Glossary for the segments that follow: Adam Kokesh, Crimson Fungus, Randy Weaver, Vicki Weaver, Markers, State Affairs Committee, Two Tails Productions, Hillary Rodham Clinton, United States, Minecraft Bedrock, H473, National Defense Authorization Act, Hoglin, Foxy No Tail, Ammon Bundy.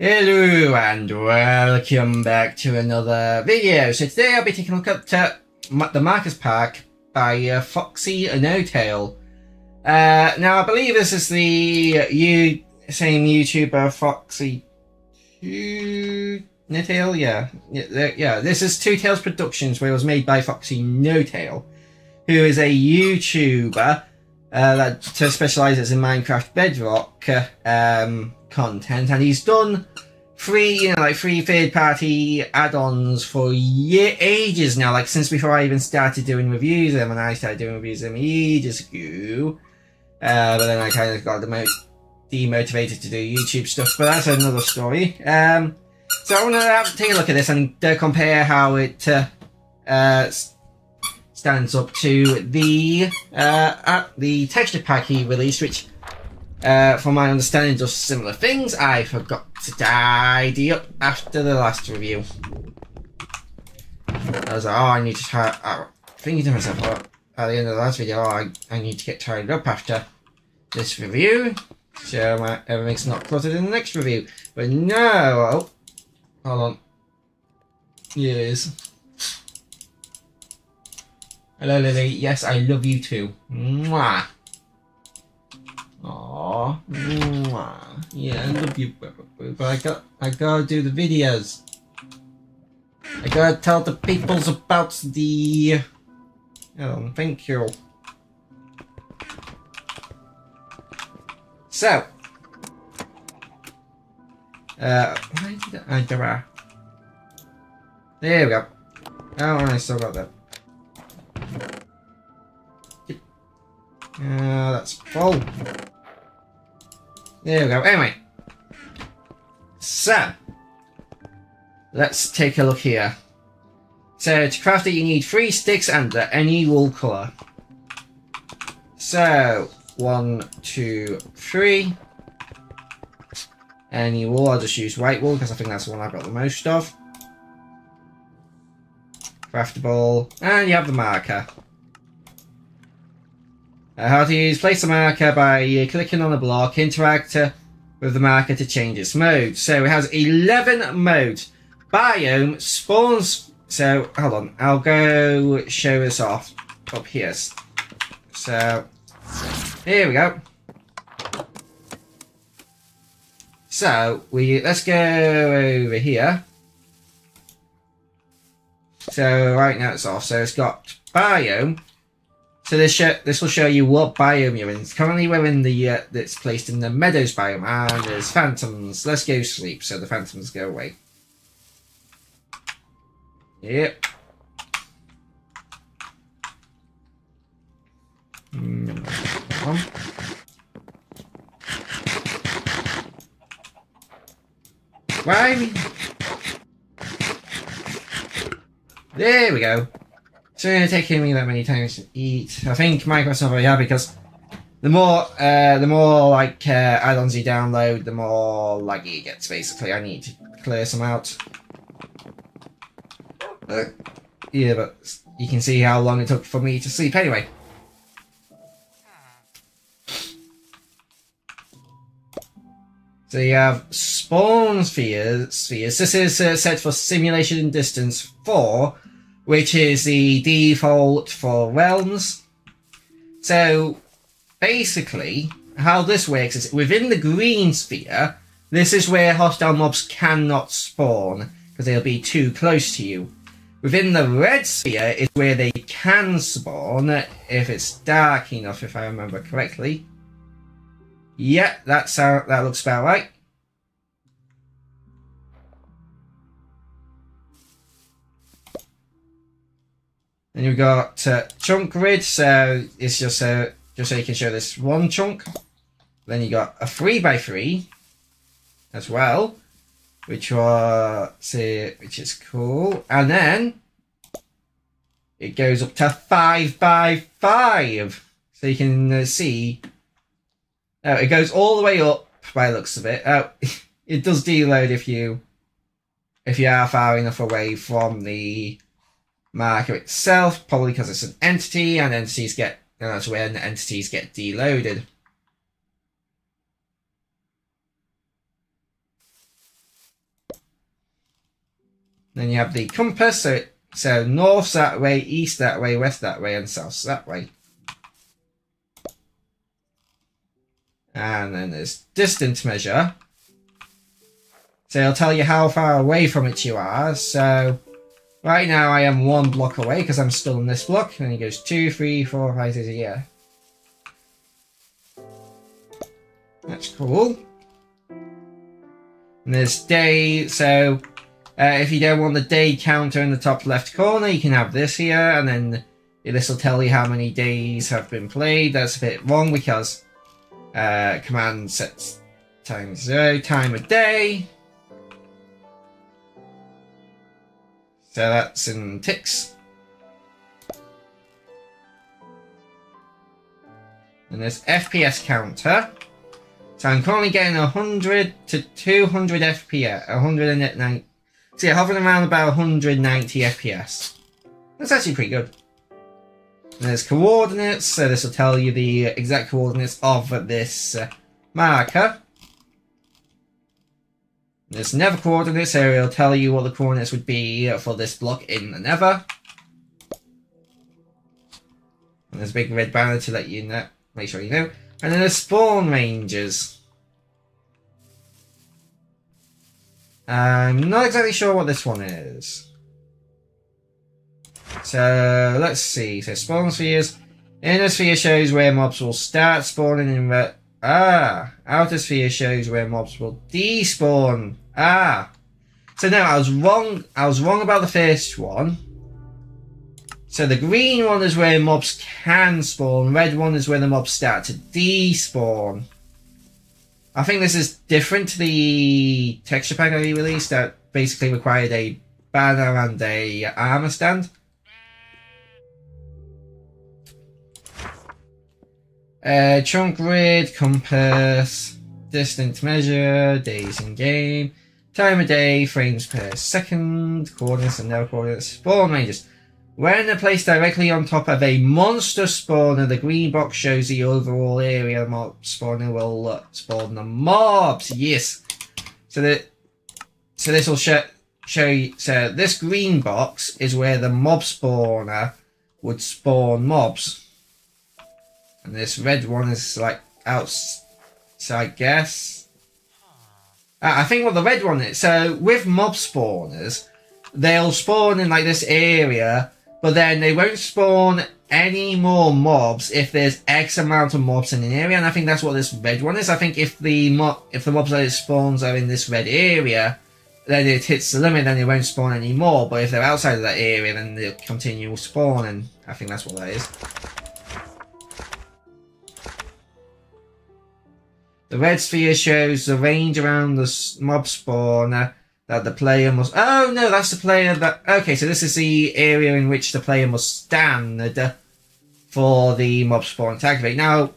Hello and welcome back to another video. So today I'll be taking a look at the Markers pack by Foxy No Tail. Now I believe this is the same YouTuber Foxy No Tail, yeah. This is Two Tails Productions, where it was made by Foxy No Tail, who is a YouTuber that specialises in Minecraft Bedrock content, and he's done free third-party add-ons for ages now, since before I even started doing reviews of them, and I started doing reviews of them ages ago, but then I kind of got demotivated to do YouTube stuff, but that's another story. So I want to take a look at this and compare how it stands up to the texture pack he released, which from my understanding does similar things. I forgot to tidy up after the last review. I was like, oh, I need to tidy up. Thinking to myself, oh, at the end of the last video, oh, I need to get tidied up after this review, so everything's not cluttered in the next review. But no, oh, hold on. Here it is. Hello, Lily. Yes, I love you too. Mwah. Aww. Mwah. Yeah, I love you, but I gotta do the videos. I gotta tell the peoples about the. Oh, thank you. So. Why did I draw? There we go. Oh, I still got that. That's full. There we go. Anyway, so let's take a look here. So to craft it, you need 3 sticks and any wool colour. So 1, 2, 3. Any wool. I'll just use white wool because I think that's the one I've got the most of. Craftable, and you have the marker. How to use: place the marker by clicking on a block, interact with the marker to change its mode. So it has 11 modes. Biome, spawns. So hold on, I'll go show this off up here. So here we go. So let's go over here. So right now it's off. So it's got biome. So this will show you what biome you're in. Currently we're in the, that's placed in the Meadows biome, and there's phantoms. Let's go sleep, so the phantoms go away. Yep. Why? There we go. So it's going to take me that many times to eat. I think Minecraft's not very happy because the more add-ons you download, the more laggy it gets. Basically, I need to clear some out. Yeah, but you can see how long it took for me to sleep. Anyway, so you have spawn spheres. This is set for simulation distance 4. Which is the default for realms. So basically how this works is within the green sphere, this is where hostile mobs cannot spawn because they'll be too close to you. Within the red sphere is where they can spawn if it's dark enough, if I remember correctly. Yeah, that's how, that looks about right. And you've got chunk grid, so it's just so you can show this one chunk. Then you got a 3x3 as well, which is cool. And then it goes up to 5x5, so you can see. Oh, it goes all the way up by the looks of it. Oh, it does deload if you are far enough away from the marker itself, probably because it's an entity, and entities get, and that's when entities get deloaded. Then you have the compass, so north that way, east that way, west that way, and south that way. And then there's distance measure. So it'll tell you how far away from it you are. So right now I am one block away because I'm still in this block. And it goes 2, 3, 4, 5, 6, yeah. That's cool. And there's day, so if you don't want the day counter in the top left corner, you can have this here, and then this will tell you how many days have been played. That's a bit wrong because command sets ×0, time of day. So that's in ticks. And there's FPS counter. So I'm currently getting 100 to 200 FPS, 190. So yeah, hovering around about 190 FPS. That's actually pretty good. And there's coordinates, so this will tell you the exact coordinates of this marker. There's nether coordinates, so it'll tell you what the coordinates would be for this block in the nether. And there's a big red banner to let you know, make sure you know. And then there's spawn ranges. I'm not exactly sure what this one is. So let's see. So spawn spheres. Inner sphere shows where mobs will start spawning in red. Outer sphere shows where mobs will despawn. So no, I was wrong. I was wrong about the first one. So the green one is where mobs can spawn. Red one is where the mobs start to despawn. I think this is different to the texture pack I released that basically required a banner and a armor stand. Chunk grid, compass, distance measure, days in game, time of day, frames per second, coordinates and no coordinates, spawn ranges. When placed directly on top of a monster spawner, the green box shows the overall area the mob spawner will spawn the mobs. Yes. So this will show you. So this green box is where the mob spawner would spawn mobs, and this red one is like outside. Guess. I think what the red one is. So with mob spawners, they'll spawn in like this area. But then they won't spawn any more mobs if there's X amount of mobs in an area, and I think that's what this red one is. I think if the mobs that it spawns are in this red area, then it hits the limit, then it won't spawn any more. But if they're outside of that area, then they'll continue spawning. I think that's what that is. The red sphere shows the range around the mob spawner that the player must... Oh, no, that's the player that... Okay, so this is the area in which the player must stand for the mob spawn to activate. Now,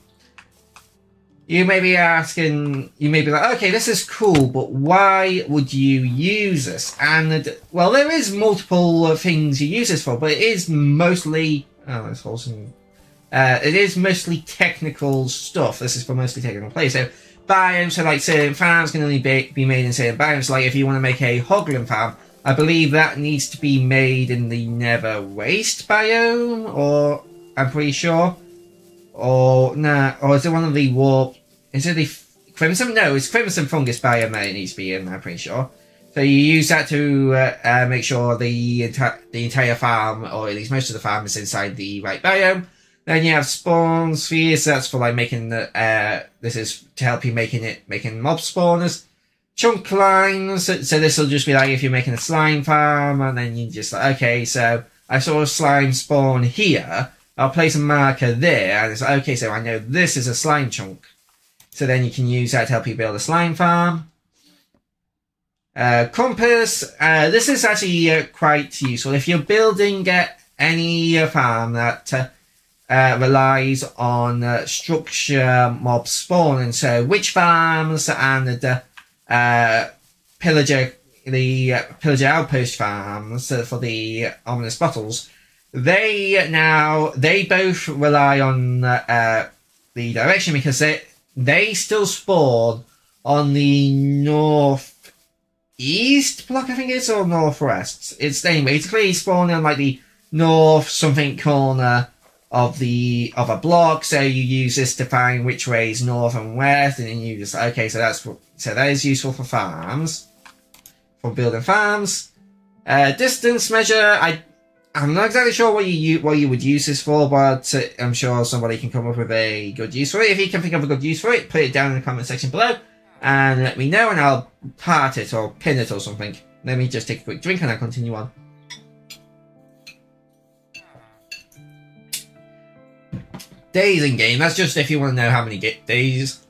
you may be asking... You may be like, okay, this is cool, but why would you use this? And, well, there is multiple things you use this for, but it is mostly... Oh, that's awesome. It is mostly technical stuff. This is for mostly technical play, so... Biomes, so like certain farms can only be made in certain biomes. Like if you want to make a Hoglin farm, I believe that needs to be made in the Never Waste biome, or I'm pretty sure, or nah, or is it one of the warp? Is it the Crimson? No, it's Crimson Fungus biome that it needs to be in. I'm pretty sure. So you use that to make sure the entire farm, or at least most of the farm, is inside the right biome. Then you have spawn spheres, so that's for like making the, this is to help you making mob spawners. Chunk lines, so this will just be like if you're making a slime farm, and then you just like, okay, so I saw a slime spawn here, I'll place a marker there, and it's like, okay, so I know this is a slime chunk. So then you can use that to help you build a slime farm. Compass, this is actually quite useful. If you're building any farm that, relies on structure mob spawning. So witch farms and the pillager outpost farms for the ominous bottles. They both rely on the direction because they still spawn on the north east block, I think it is, or northwest. It's anyway, it's clearly spawning on like the north something corner of the other block, so you use this to find which way is north and west, and then you just okay, so that's so that is useful for farms, for building farms. Distance measure, I'm not exactly sure what you would use this for, but I'm sure somebody can come up with a good use for it. If you can think of a good use for it, put it down in the comment section below and let me know, and I'll part it or pin it or something. Let me just take a quick drink and I'll continue on. Days in game, that's just if you want to know how many days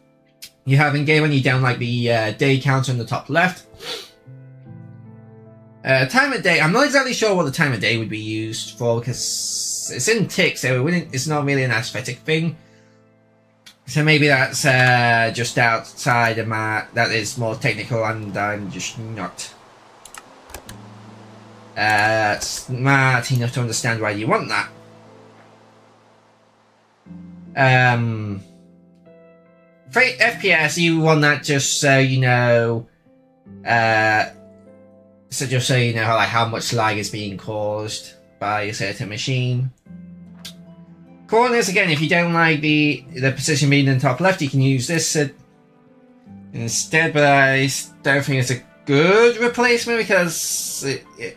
you have in game when you down like the day counter in the top left. Time of day, I'm not exactly sure what the time of day would be used for, because it's in ticks, so it's not really an aesthetic thing. So maybe that's just outside of my, that is more technical and I'm just not smart enough to understand why you want that. FPS, you want that just so you know, so just so you know like how much lag is being caused by a certain machine. Corners, again, if you don't like the position being in the top left, you can use this instead, but I don't think it's a good replacement because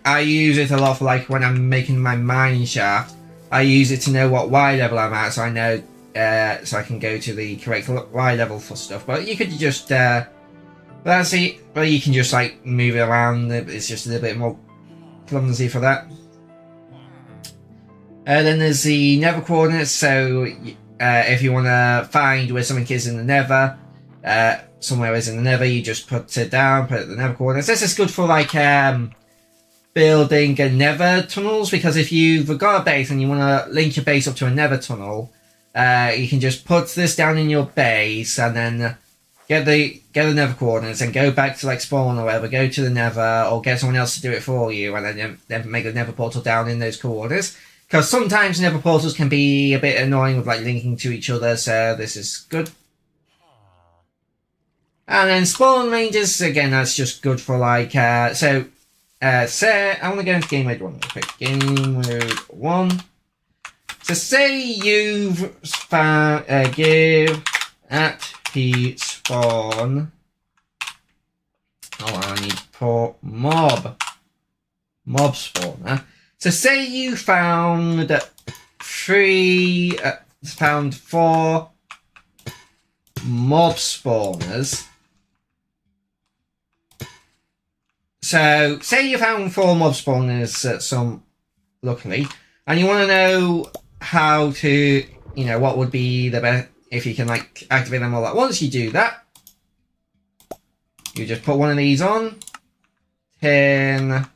I use it a lot for like when I'm making my mining shaft. I use it to know what Y level I'm at, so I know, so I can go to the correct Y level for stuff. But you could just, that's it. But you can just like move it around. It's just a little bit more clumsy for that. Then there's the nether coordinates. So if you want to find where something is in the nether, somewhere is in the nether, you just put it down, put the nether coordinates. This is good for like building nether tunnels, because if you've got a base and you want to link your base up to a nether tunnel, you can just put this down in your base and then get the nether coordinates and go back to like spawn or whatever, go to the nether or get someone else to do it for you, and then make the nether portal down in those coordinates, because sometimes nether portals can be a bit annoying with like linking to each other, so this is good. And then spawn ranges, again, that's just good for like say I want to go into game mode 1 real quick. Game mode 1. So say you've found give at p spawn. Oh, I need port mob spawner. So say you found four mob spawners. So, say you found four mob spawners at some, luckily, and you want to know how to, you know, what would be the best, if you can, like, activate them all at once, you do that. You just put one of these on. 10.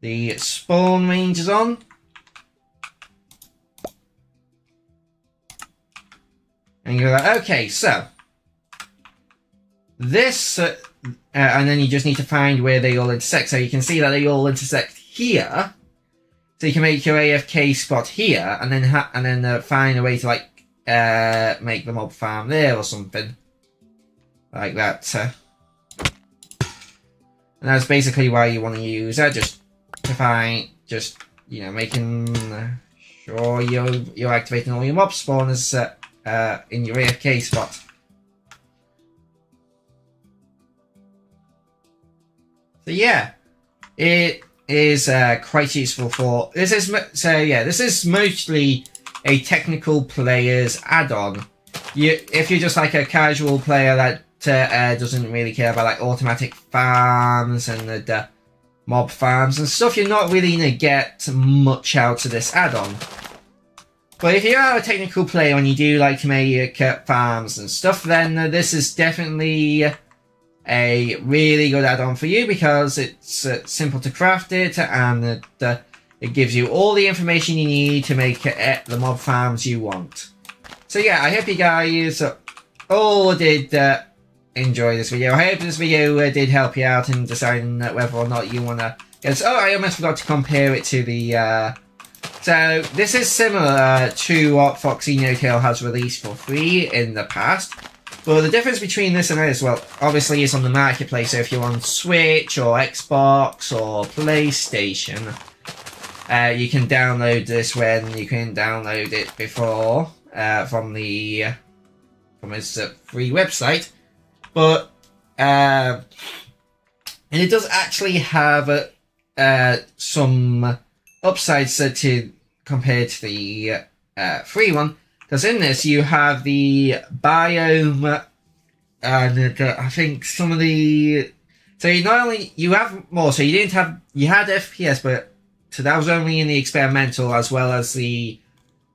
The spawn range is on. And you're like, okay, so this and then you just need to find where they all intersect, so you can see that they all intersect here, so you can make your AFK spot here and then find a way to like make the mob farm there or something like that, and that's basically why you want to use that, just to find, just, you know, making sure you're activating all your mob spawners in your AFK spot. So yeah, it is quite useful for this. Is so yeah, this is mostly a technical player's add-on. If you're just like a casual player that doesn't really care about like automatic farms and the mob farms and stuff, you're not really gonna get much out of this add-on. But if you are a technical player and you do like to make farms and stuff, then this is definitely a really good add-on for you, because it's simple to craft it, and it gives you all the information you need to make the mob farms you want. So yeah, I hope you guys all did enjoy this video. I hope this video did help you out in deciding whether or not you want to get. Oh, I almost forgot to compare it to the so this is similar to what Foxy No Tail has released for free in the past, But the difference between this and this, well, obviously it's on the marketplace, so if you're on Switch or Xbox or PlayStation, you can download this when you can download it before from its free website. But and it does actually have some upsides to compared to the free one. Because in this, you have the biome, and I think some of the... So you not only... You have more, so you didn't have... You had FPS, but so that was only in the experimental as well as the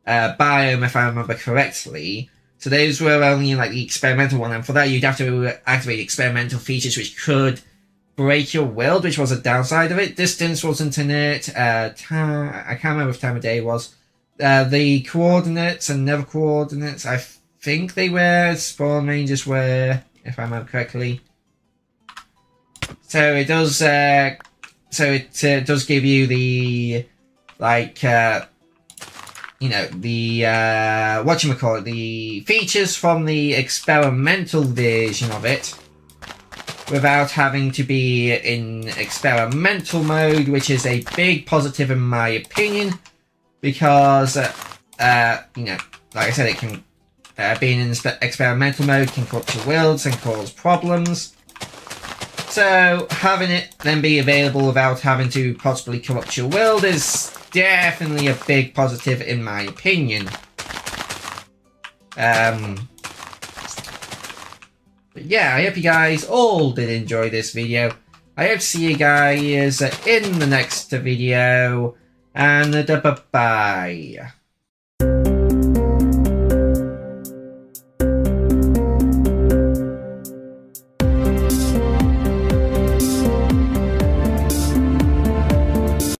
biome, if I remember correctly. So those were only in, like, the experimental one, and for that you'd have to activate experimental features, which could break your world, which was a downside of it. Distance wasn't in it. I can't remember if time of day was. The coordinates and nether coordinates, I think they were, spawn ranges were, if I remember correctly. So it does, does give you the, like, you know, the, whatchamacallit, the features from the experimental version of it, without having to be in experimental mode, which is a big positive in my opinion. Because, you know, like I said, it can, being in experimental mode can corrupt your worlds and cause problems. So having it then be available without having to possibly corrupt your world is definitely a big positive in my opinion. But yeah, I hope you guys all did enjoy this video. I hope to see you guys in the next video. And bye-bye.